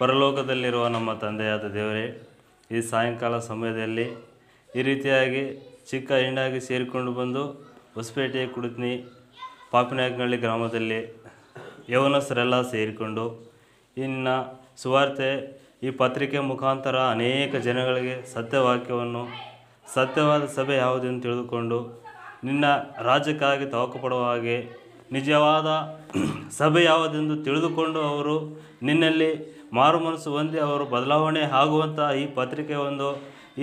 ಪರಲೋಕದಲ್ಲಿರುವ ನಮ್ಮ ತಂದೆಯಾದ ದೇವರೇ, ಈ ಸಾಯಂಕಾಲ ಸಮಯದಲ್ಲಿ ಈ ರೀತಿಯಾಗಿ ಚಿಕ್ಕ ಹೆಣ್ಣಾಗಿ ಸೇರಿಕೊಂಡು ಬಂದು ಹೊಸಪೇಟೆ ಕುಡುತ್ನಿ ಪಾಪಿನಾಯಕನಹಳ್ಳಿ ಗ್ರಾಮದಲ್ಲಿ ಯೌವನಸ್ಥರೆಲ್ಲ ಸೇರಿಕೊಂಡು ಇನ್ನ ಸುವಾರ್ತೆ ಈ ಪತ್ರಿಕೆ ಮುಖಾಂತರ ಅನೇಕ ಜನಗಳಿಗೆ ಸತ್ಯವಾಕ್ಯವನ್ನು, ಸತ್ಯವಾದ ಸಭೆ ಯಾವುದೆಂದು ತಿಳಿದುಕೊಂಡು ನಿನ್ನ ರಾಜ್ಯಕ್ಕಾಗಿ ತವಕಪಡುವ ಹಾಗೆ ನಿಜವಾದ ಸಭೆ ಯಾವುದೆಂದು ತಿಳಿದುಕೊಂಡು ಅವರು ನಿನ್ನಲ್ಲಿ ಮಾರು ಮನಸ್ಸು ಹೊಂದಿ ಅವರು ಬದಲಾವಣೆ ಆಗುವಂಥ ಈ ಪತ್ರಿಕೆ ಒಂದು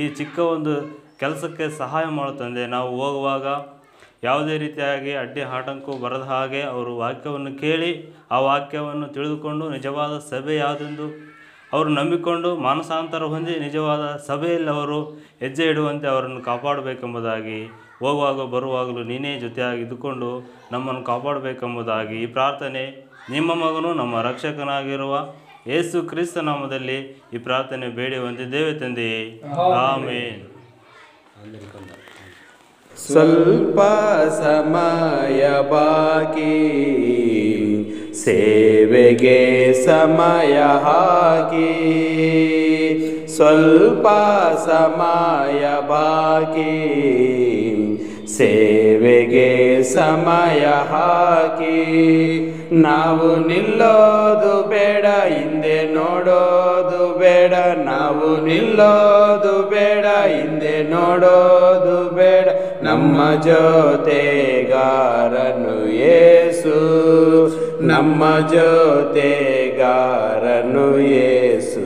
ಈ ಚಿಕ್ಕ ಒಂದು ಕೆಲಸಕ್ಕೆ ಸಹಾಯ ಮಾಡುತ್ತಂದೆ. ನಾವು ಹೋಗುವಾಗ ಯಾವುದೇ ರೀತಿಯಾಗಿ ಅಡ್ಡಿ ಆಟಂಕ ಬರದ ಹಾಗೆ ಅವರು ವಾಕ್ಯವನ್ನು ಕೇಳಿ ಆ ವಾಕ್ಯವನ್ನು ತಿಳಿದುಕೊಂಡು ನಿಜವಾದ ಸಭೆ ಯಾವುದೆಂದು ಅವರು ನಂಬಿಕೊಂಡು ಮಾನಸಾಂತರ ಹೊಂದಿ ನಿಜವಾದ ಸಭೆಯಲ್ಲಿ ಅವರು ಹೆಜ್ಜೆ ಇಡುವಂತೆ ಅವರನ್ನು ಕಾಪಾಡಬೇಕೆಂಬುದಾಗಿ, ಹೋಗುವಾಗ ಬರುವಾಗಲೂ ನೀನೇ ಜೊತೆಯಾಗಿ ಇದ್ದುಕೊಂಡು ನಮ್ಮನ್ನು ಕಾಪಾಡಬೇಕೆಂಬುದಾಗಿ ಈ ಪ್ರಾರ್ಥನೆ ನಿಮ್ಮ ಮಗನು ನಮ್ಮ ರಕ್ಷಕನಾಗಿರುವ ಯೇಸು ಕ್ರಿಸ್ತ ನಾಮದಲ್ಲಿ ಈ ಪ್ರಾರ್ಥನೆ ಬೇಡಿ ಹೊಂದಿದ್ದೇವೆ ತಂದೆಯೇ, ಆಮೆನ್. ಸ್ವಲ್ಪ ಸಮಯ ಬಾಕಿ ಸೇವೆಗೆ ಸಮಯ ಹಾಕಿ, ಸ್ವಲ್ಪ ಸಮಯ ಬಾಕಿ ಸೇವೆಗೆ ಸಮಯ ಹಾಕಿ, ನಾವು ನಿಲ್ಲೋದು ಬೇಡ, ಹಿಂದೆ ನೋಡೋದು ಬೇಡ, ನಾವು ನಿಲ್ಲೋದು ಬೇಡ, ಹಿಂದೆ ನೋಡೋದು ಬೇಡ, ನಮ್ಮ ಜೊತೆಗಾರನು ಯೇಸು, ನಮ್ಮ ಜೊತೆಗಾರನು ಯೇಸು.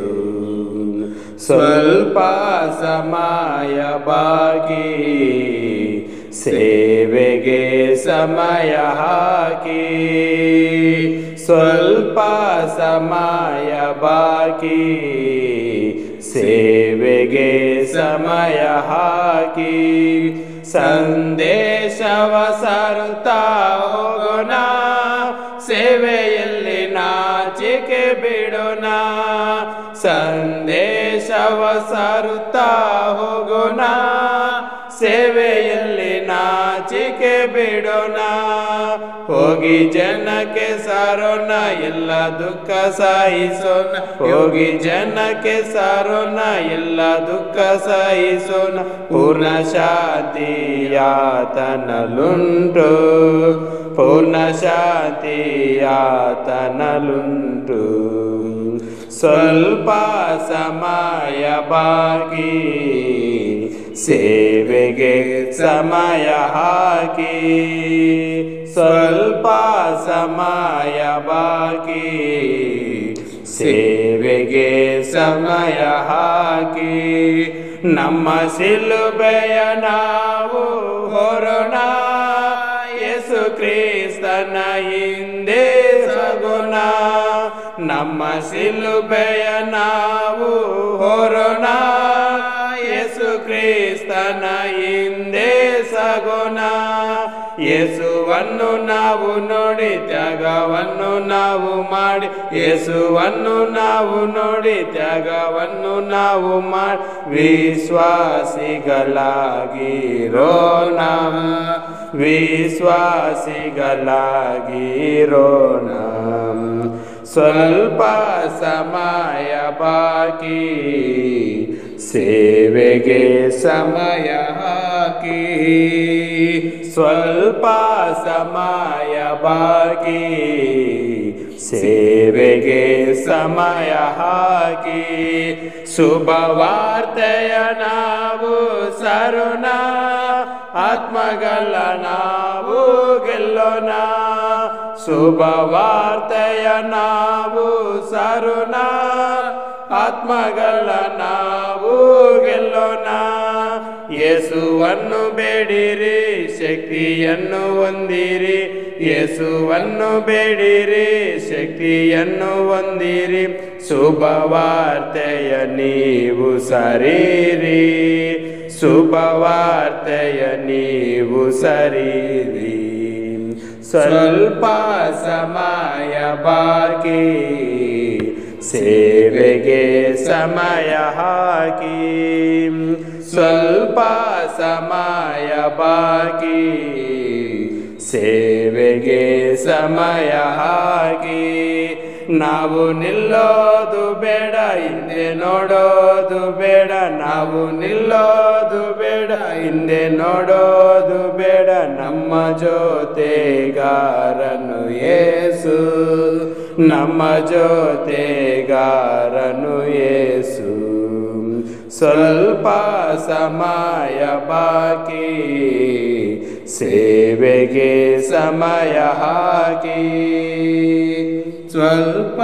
ಸ್ವಲ್ಪ ಸಮಯ ಬಾಕಿ ಸೇವೆಗೆ ಸಮಯ ಹಾಕಿ, ಸ್ವಲ್ಪ ಸಮಯ ಬಾಕಿ ಸೇವೆಗೆ ಸಮಯ ಹಾಕಿ, ಸಂದೇಶವ ಸಾರುತ್ತಾ ಹೋಗೋಣ, ಸೇವೆಯಲ್ಲಿ ನಾಚಿಕೆ ಬಿಡೋಣ, ಸಂದೇಶವ ಸಾರುತ್ತಾ ಹೋಗೋಣ, ಸೇವೆಯಲ್ಲಿ ನಾಚಿಕೆ ಬಿಡೋಣ, ಹೋಗಿ ಜನಕ್ಕೆ ಸಾರೋಣ, ಎಲ್ಲ ದುಃಖ ಸಹಿಸೋಣ, ಹೋಗಿ ಜನಕ್ಕೆ ಸಾರೋಣ, ಎಲ್ಲ ದುಃಖ ಸಹಿಸೋಣ, ಪೂರ್ಣ ಶಾಂತಿಯಾತನಲುಂಟು, ಪೂರ್ಣ ಶಾಂತಿಯಾತನಲುಂಟು. ಸ್ವಲ್ಪ ಸಮಯ ಬಾಕಿ ಸೇವೆಗೆ ಸಮಯ ಹಾಕಿ, ಸ್ವಲ್ಪ ಸಮಯ ಬಾಕಿ ಸೇವೆಗೆ ಸಮಯ ಹಾಕಿ, ನಮ್ಮ ಶಿಲುಬೆಯ ನಾವು ಹೊರೋಣ, ಯೇಸು ಕ್ರಿಸ್ತನ ಹಿಂದೆ ಸಾಗೋಣ, ನಮ್ಮ ಶಿಲುಬೆಯ ನಾವು ಹೊರೋಣ, ಯೇಸು ಕ್ರಿಸ್ತನ ಹಿಂದೆ ಸಾಗೋಣ, ಯೇಸುವನ್ನು ನಾವು ನೋಡಿ ತ್ಯಾಗವನ್ನು ನಾವು ಮಾಡಿ, ಯೇಸುವನ್ನು ನಾವು ನೋಡಿ ತ್ಯಾಗವನ್ನು ನಾವು ಮಾಡಿ, ವಿಶ್ವಾಸಿಗಳಾಗಿರೋಣ, ವಿಶ್ವಾಸಿಗಳಾಗಿರೋಣ. ಸ್ವಲ್ಪ ಸಮಯ ಬಾಕಿ ಸೇವೆಗೆ ಸಮಯ ಹಾಕಿ, ಸ್ವಲ್ಪ ಸಮಯ ಬಾಕಿ ಸೇವೆಗೆ ಸಮಯ ಹಾಕಿ, ಶುಭವಾರ್ತೆಯ ನಾವು ಸಾರೋಣ, ಆತ್ಮಗಳ ನಾವು ಗೆಲ್ಲೋಣ, ಶುಭವಾರ್ತೆಯ ನಾವು ಸಾರೋಣ, ಆತ್ಮಗಳ ನಾವು ಗೆಲ್ಲೋಣ, ಯೇಸುವನ್ನು ಬೇಡಿರಿ ಶಕ್ತಿಯನ್ನು ಹೊಂದಿರಿ, ಯೇಸುವನ್ನು ಬೇಡಿರಿ ಶಕ್ತಿಯನ್ನು ಹೊಂದಿರಿ, ಶುಭವಾರ್ತೆಯ ನೀವು ಸರಿರಿ, ಶುಭವಾರ್ತೆಯ ನೀವು ಸರಿರಿ. ಸ್ವಲ್ಪ ಸಮಯ ಬಾಕಿ ಸೇವೆಗೆ ಸಮಯ ಹಾಕಿ, ಸ್ವಲ್ಪ ಸಮಯ ಬಾಕಿ ಸೇವೆಗೆ ಸಮಯ ಹಾಕಿ, ನಾವು ನಿಲ್ಲೋದು ಬೇಡ, ಹಿಂದೆ ನೋಡೋದು ಬೇಡ, ನಾವು ನಿಲ್ಲೋದು ಬೇಡ, ಹಿಂದೆ ನೋಡೋದು ಬೇಡ, ನಮ್ಮ ಜೊತೆಗಾರನು ಯೇಸು, ನಮ್ಮ ಜೊತೆಗಾರನು ಯೇಸು. ಸ್ವಲ್ಪ ಸಮಯ ಬಾಕಿ, ಸೇವೆಗೆ ಸಮಯ ಹಾಕಿ, ಸ್ವಲ್ಪ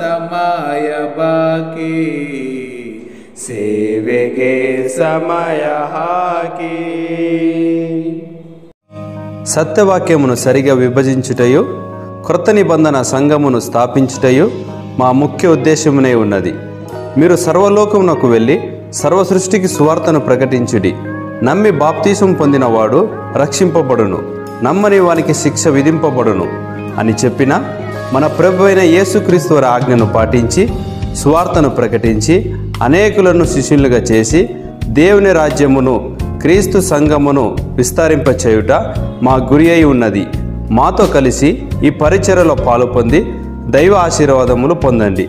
ಸಮಯ ಬಾಕಿ, ಸೇವೆಗೆ ಸಮಯ ಹಾಕಿ. సత్యవాక్యమును సరిగా విభజించుటయు క్రొత్త నిబంధన సంఘమును స్థాపించుటయు మా ముఖ్య ఉద్దేశమునే ఉన్నది. మీరు సర్వలోకమునకు వెళ్ళి సర్వ సృష్టికి సువార్తను ప్రకటించుడి. నమ్మి బాప్తీసం పొందినవాడు రక్షింపబడును, నమ్మని వానికి శిక్ష విధింపబడును అని చెప్పిన మన ప్రభువైన యేసుక్రీస్తు వారి ఆజ్ఞను పాటించి సువార్తను ప్రకటించి అనేకులను శిష్యులుగా చేసి దేవుని రాజ్యమును క్రీస్తు సంఘమును విస్తరింపచేయుట మా గురి అయి ఉన్నది. మాతో కలిసి ఈ పరిచర్యలో పాలుపొంది దైవ ఆశీర్వాదములు పొందండి.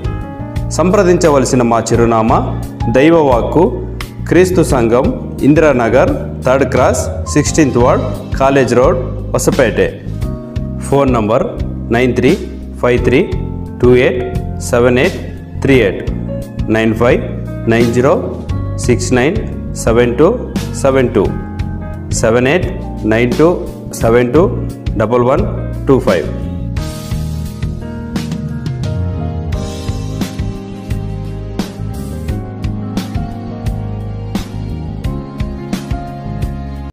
సంప్రదించవలసిన మా చిరునామా దైవవాక్కు క్రీస్తు సంఘం, Indira Nagar, 3rd Cross, 16th Ward, college road, Hospet. Phone number 9353287838, 9590697272, 7892721125.